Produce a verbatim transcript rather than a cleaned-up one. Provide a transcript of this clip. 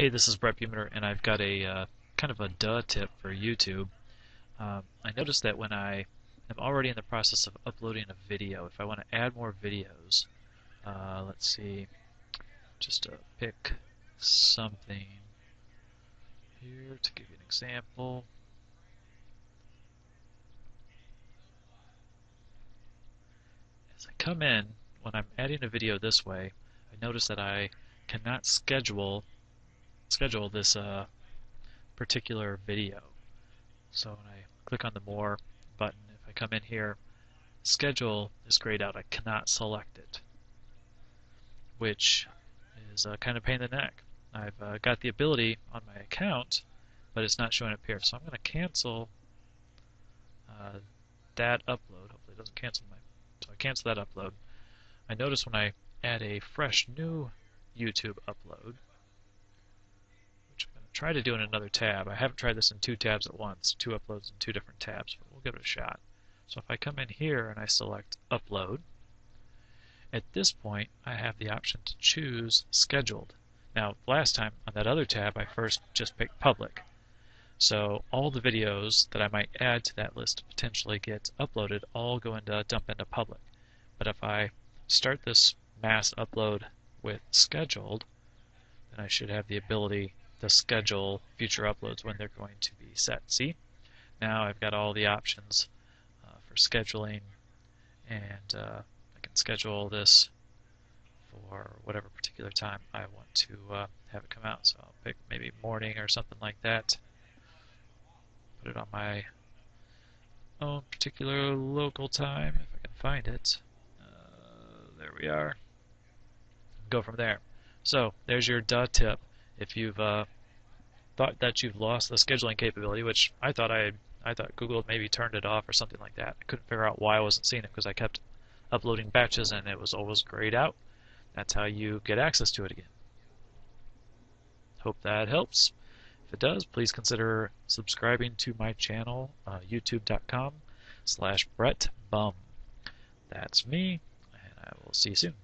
Hey, this is Brett Bumeter, and I've got a uh, kind of a duh tip for YouTube. Um, I noticed that when I am already in the process of uploading a video, if I want to add more videos, uh, let's see, just uh, pick something here to give you an example. As I come in, when I'm adding a video this way, I notice that I cannot schedule schedule this uh, particular video. So when I click on the More button, if I come in here, schedule is grayed out. I cannot select it, which is uh, kind of a pain in the neck. I've uh, got the ability on my account, but it's not showing up here. So I'm going to cancel uh, that upload. Hopefully it doesn't cancel my... So I cancel that upload. I notice when I add a fresh new YouTube upload, try to do in another tab. I haven't tried this in two tabs at once, two uploads in two different tabs, but we'll give it a shot. So if I come in here and I select Upload, at this point I have the option to choose Scheduled. Now last time on that other tab I first just picked Public. So all the videos that I might add to that list to potentially get uploaded all go into dump into Public. But if I start this mass upload with Scheduled, then I should have the ability to schedule future uploads when they're going to be set. See? Now I've got all the options uh, for scheduling, and uh, I can schedule this for whatever particular time I want to uh, have it come out. So I'll pick maybe morning or something like that. Put it on my own particular local time if I can find it. Uh, there we are. Go from there. So there's your duh tip. If you've uh, thought that you've lost the scheduling capability, which I thought I had, I thought Google had maybe turned it off or something like that. I couldn't figure out why I wasn't seeing it because I kept uploading batches and it was always grayed out. That's how you get access to it again. Hope that helps. If it does, please consider subscribing to my channel, uh, youtube dot com slash Brett Bum. That's me, and I will see you soon.